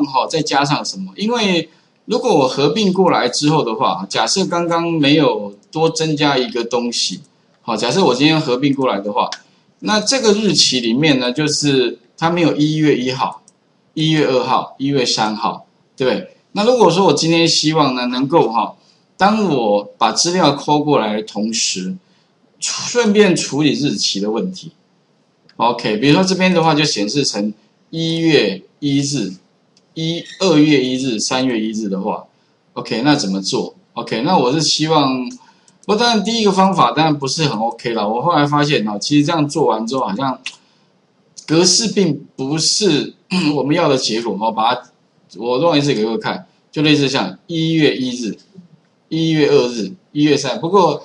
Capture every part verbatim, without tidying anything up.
刚好再加上什么？因为如果我合并过来之后的话，假设刚刚没有多增加一个东西，好，假设我今天合并过来的话，那这个日期里面呢，就是它没有一月一号、一月二号、一月三号，对不对？那如果说我今天希望呢，能够哈，当我把资料抠过来的同时，顺便处理日期的问题。OK， 比如说这边的话就显示成一月一日、一、二月一日、三月一日的话 ，OK， 那怎么做 ？OK， 那我是希望，不过当然第一个方法当然不是很 OK 啦。我后来发现哈，其实这样做完之后，好像格式并不是我们要的结果。我把它，我弄一次给各位看，就类似像一月一日、一月二日、一月三日，不过。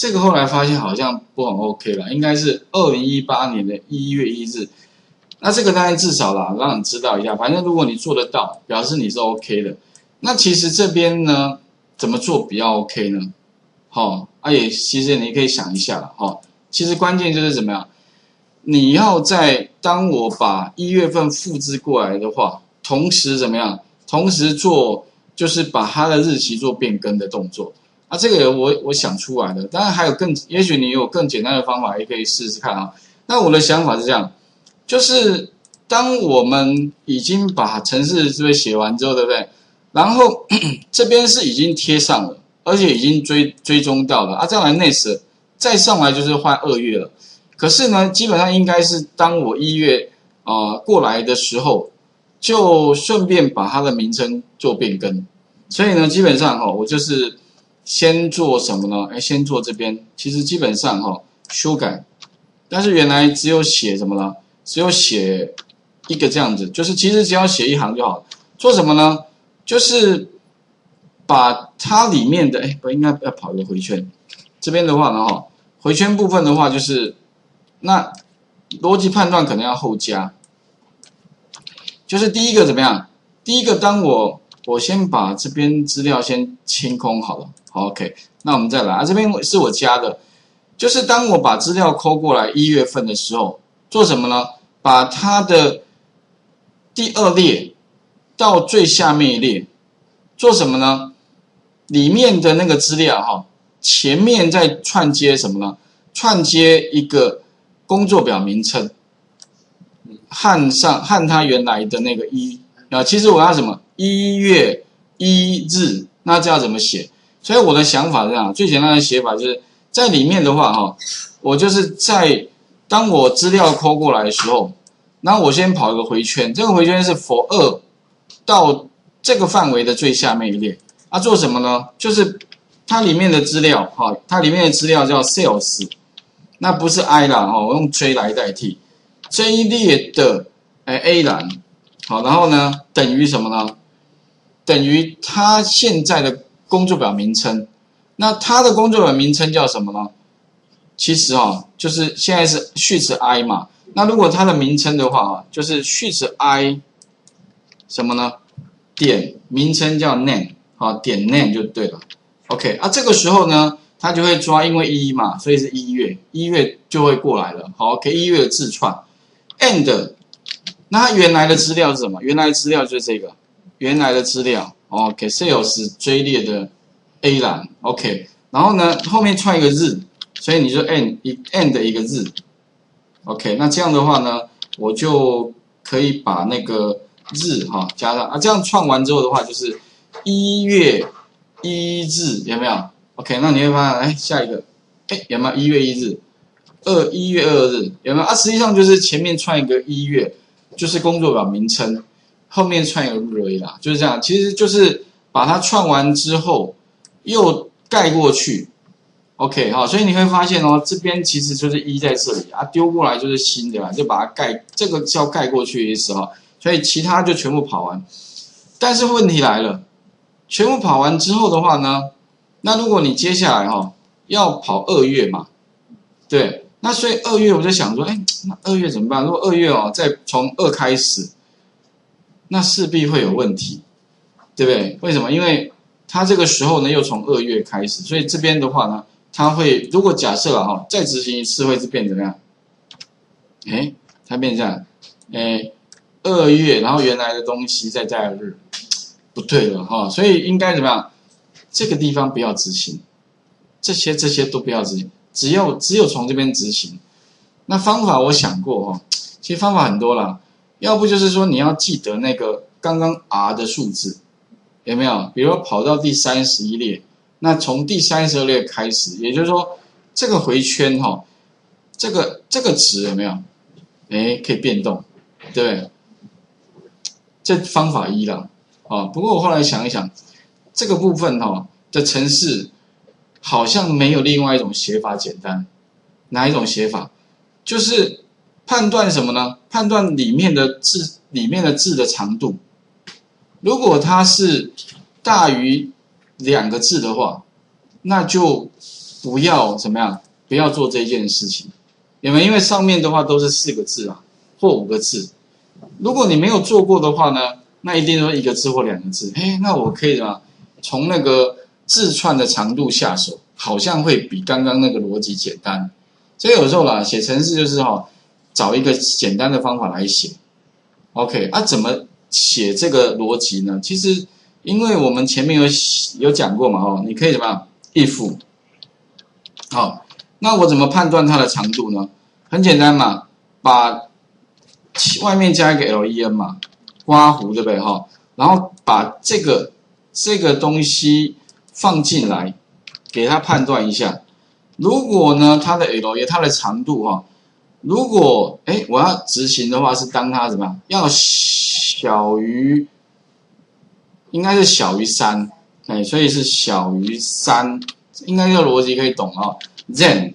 这个后来发现好像不很 OK 了，应该是二零一八年的一月一日。那这个当然至少啦，让你知道一下。反正如果你做得到，表示你是 OK 的。那其实这边呢，怎么做比较 OK 呢？好、哦，啊也其实你可以想一下了。好、哦，其实关键就是怎么样，你要在当我把一月份复制过来的话，同时怎么样，同时做就是把它的日期做变更的动作。啊，这个我我想出来的，当然还有更，也许你有更简单的方法，也可以试试看啊。那我的想法是这样，就是当我们已经把程式这边写完之后，对不对？然后咳咳这边是已经贴上了，而且已经追追踪到了啊。再来 next， 再上来就是换二月了。可是呢，基本上应该是当我一月啊、呃、过来的时候，就顺便把它的名称做变更。所以呢，基本上哈、哦，我就是。先做什么呢？哎，先做这边。其实基本上哈、哦，修改，但是原来只有写什么呢？只有写一个这样子，就是其实只要写一行就好了。做什么呢？就是把它里面的，哎，不应该要跑一个回圈。这边的话呢，哈，回圈部分的话就是，那逻辑判断可能要后加。就是第一个怎么样？第一个，当我我先把这边资料先清空好了。OK， 那我们再来啊，这边是我加的，就是当我把资料抠过来一月份的时候，做什么呢？把它的第二列到最下面一列，做什么呢？里面的那个资料哈，前面再串接什么呢？串接一个工作表名称，和上和它原来的那个一啊，其实我要什么？一月一日，那这要怎么写？所以我的想法是这样，最简单的写法就是在里面的话，哈，我就是在当我资料抠过来的时候，那我先跑一个回圈，这个回圈是 for 二到这个范围的最下面一列。啊，做什么呢？就是它里面的资料，哈，它里面的资料叫 sales， 那不是 I 栏哈，我用 J 来代替这一列的 A 栏，好，然后呢等于什么呢？等于它现在的。工作表名称，那它的工作表名称叫什么呢？其实哦，就是现在是序词 I 嘛。那如果它的名称的话啊，就是序词 I 什么呢？点名称叫 name， 好，点 name 就对了。OK， 啊，这个时候呢，它就会抓，因为一嘛，所以是一月，一月就会过来了。好 ，OK， 一月的字串 ，and， 那它原来的资料是什么？原来的资料就是这个，原来的资料。哦，给 sales 追列的 A 栏 ，OK， 然后呢，后面串一个日，所以你就 and 一 and 一个日 ，OK， 那这样的话呢，我就可以把那个日哈、哦、加上啊，这样串完之后的话，就是一月一日有没有 ？OK， 那你会发现，哎，下一个，哎，有没有一月一日？二一月二日有没有？啊，实际上就是前面串一个一月，就是工作表名称。后面串有雷啦，就是这样。其实就是把它串完之后，又盖过去 ，OK 哈。所以你会发现哦，这边其实就是一在这里啊，丢过来就是新的啦，就把它盖，这个叫盖过去的意思哈。所以其他就全部跑完。但是问题来了，全部跑完之后的话呢，那如果你接下来哈、哦、要跑二月嘛，对，那所以二月我就想说，哎，那二月怎么办？如果二月哦，再从二开始。那势必会有问题，对不对？为什么？因为它这个时候呢，又从二月开始，所以这边的话呢，它会如果假设了哈，再执行一次会是变怎么样？哎，它变这样，哎， 2二月，然后原来的东西再加日，不对了哈、哦，所以应该怎么样？这个地方不要执行，这些这些都不要执行，只要只有从这边执行。那方法我想过哦，其实方法很多啦，要不就是说你要记得那个刚刚 R 的数字，有没有？比如说跑到第三十一列，那从第三十二列开始，也就是说这个回圈哈、哦，这个这个值有没有？哎，可以变动，对不对？这方法一啦，啊，不过我后来想一想，这个部分哈、哦、的程式好像没有另外一种写法简单，哪一种写法？就是判断什么呢？判断里面的字里面的字的长度，如果它是大于两个字的话，那就不要怎么样，不要做这件事情，因为因为上面的话都是四个字啊或五个字。如果你没有做过的话呢，那一定说一个字或两个字。哎，那我可以啊，从那个字串的长度下手，好像会比刚刚那个逻辑简单。所以有时候啦，写程式就是哈、哦，找一个简单的方法来写。OK， 啊，怎么写这个逻辑呢？其实，因为我们前面有有讲过嘛，哦，你可以怎么样 if， 好、哦，那我怎么判断它的长度呢？很简单嘛，把外面加一个 len 嘛，刮弧对不对哈？然后把这个这个东西放进来，给它判断一下。如果呢，它的 len 它的长度哈、啊，如果哎我要执行的话，是当它怎么样？要小于，应该是小于三，哎，所以是小于三，应该这个逻辑可以懂哦。then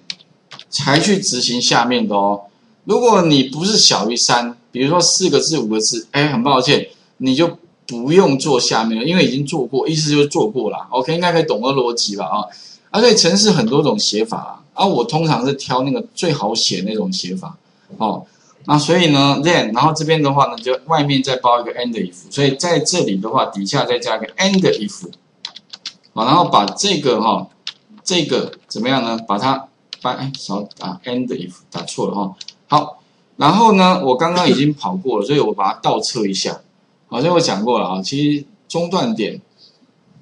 才去执行下面的哦。如果你不是小于三，比如说四个字、五个字，哎，很抱歉，你就不用做下面了，因为已经做过，意思就是做过了。OK， 应该可以懂个逻辑吧？啊，啊，所以程式很多种写法啊，我通常是挑那个最好写那种写法。哦，那所以呢 ，then， 然后这边的话呢，就外面再包一个 and if， 所以在这里的话，底下再加个 and if， 好，然后把这个哈、哦，这个怎么样呢？把它把哎少打 and if 打错了哈、哦。好，然后呢，我刚刚已经跑过了，所以我把它倒测一下。好，所以我讲过了啊，其实中断点，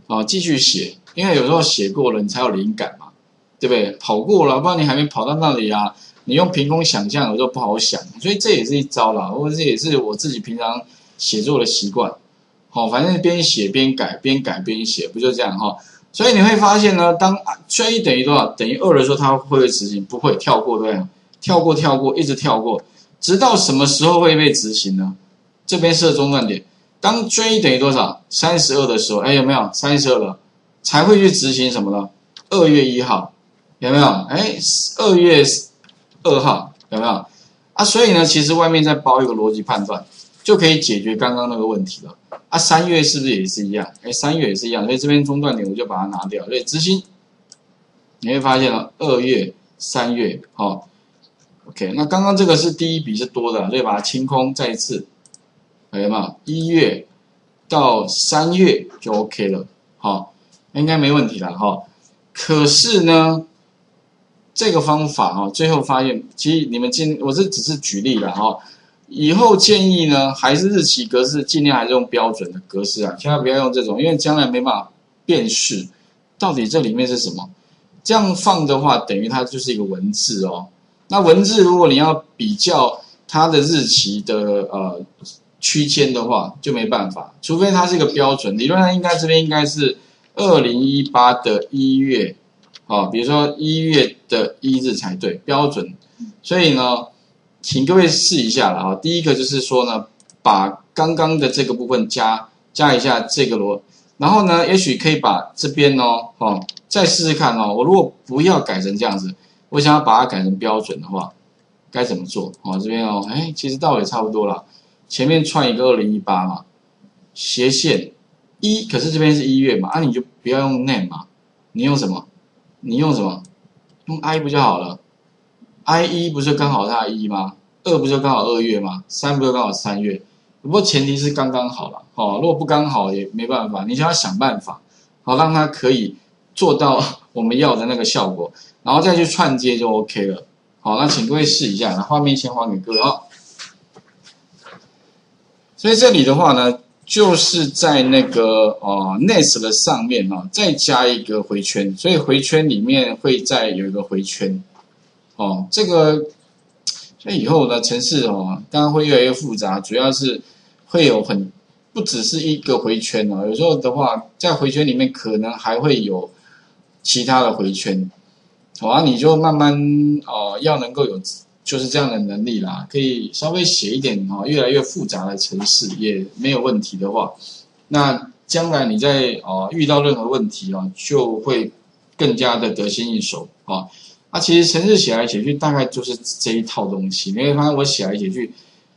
啊，继续写，因为有时候写过了你才有灵感嘛，对不对？跑过了，不然你还没跑到那里啊，你用凭空想象有时候不好想，所以这也是一招啦，或者这也是我自己平常写作的习惯。好，反正边写边改，边改边写，不就这样哈？所以你会发现呢，当最等于多少等于二的时候，它会不会执行？不会，跳过对不对？跳过，跳过，一直跳过，直到什么时候会被执行呢？这边设中断点，当 J 等于多少 ?三十二 的时候，哎，有没有 ?三十二 了，才会去执行什么呢？ 二 月一号，有没有？哎 ,二 月二号，有没有？啊，所以呢，其实外面再包一个逻辑判断，就可以解决刚刚那个问题了。啊 ,三 月是不是也是一样？哎 ,三 月也是一样，所以这边中断点我就把它拿掉，所以执行，你会发现了 ,二 月 ,三 月，好、哦。OK， 那刚刚这个是第一笔是多的，所以把它清空，再一次，有没有？一月到三月就 OK 了，好，应该没问题了哈。可是呢，这个方法哈，最后发现，其实你们尽，我这只是举例了哈。以后建议呢，还是日期格式尽量还是用标准的格式啊，千万不要用这种，因为将来没办法辨识到底这里面是什么。这样放的话，等于它就是一个文字哦。那文字，如果你要比较它的日期的呃区间的话，就没办法，除非它是一个标准。理论上应该这边应该是二零一八的一月，啊、哦，比如说一月的一日才对，标准。所以呢，请各位试一下了啊。第一个就是说呢，把刚刚的这个部分加加一下这个罗，然后呢，也许可以把这边哦，哦，再试试看哦。我如果不要改成这样子。我想要把它改成标准的话，该怎么做？哦，这边哦，哎，其实道理差不多啦。前面串一个二零一八嘛，斜线一，可是这边是一月嘛，啊，你就不要用 name 嘛，你用什么？你用什么？用 i 不就好了 ？i 一不是刚好它一吗？二不就刚好二月吗？三不就刚好三月？不过前提是刚刚好啦，哦，如果不刚好也没办法，你就要想办法，好让它可以做到我们要的那个效果。然后再去串接就 OK 了。好，那请各位试一下，那画面先还给各位哦。所以这里的话呢，就是在那个呃 nest 的上面哦，再加一个回圈，所以回圈里面会再有一个回圈哦。这个所以以后呢，程式哦，当然会越来越复杂，主要是会有很不只是一个回圈哦，有时候的话，在回圈里面可能还会有其他的回圈。 好啊，你就慢慢哦、呃，要能够有就是这样的能力啦，可以稍微写一点哦，越来越复杂的程式也没有问题的话，那将来你在哦、呃、遇到任何问题哦，就会更加的得心应手啊。啊，其实程式写来写去大概就是这一套东西，你会发现我写来写去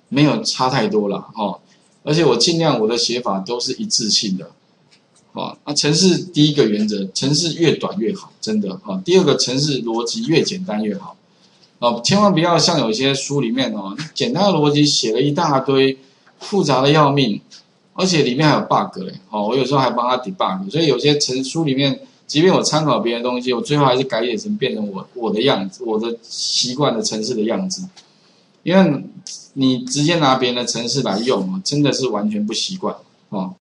没有差太多啦。哦，而且我尽量我的写法都是一致性的。 啊，那程式第一个原则，程式越短越好，真的啊。第二个，程式逻辑越简单越好，啊，千万不要像有些书里面哦，简单的逻辑写了一大堆，复杂的要命，而且里面还有 bug 嘞。哦，我有时候还帮他 debug， 所以有些程书里面，即便我参考别人的东西，我最后还是改写成变成我我的样子，我的习惯的程式的样子，因为你直接拿别人的程式来用，真的是完全不习惯啊。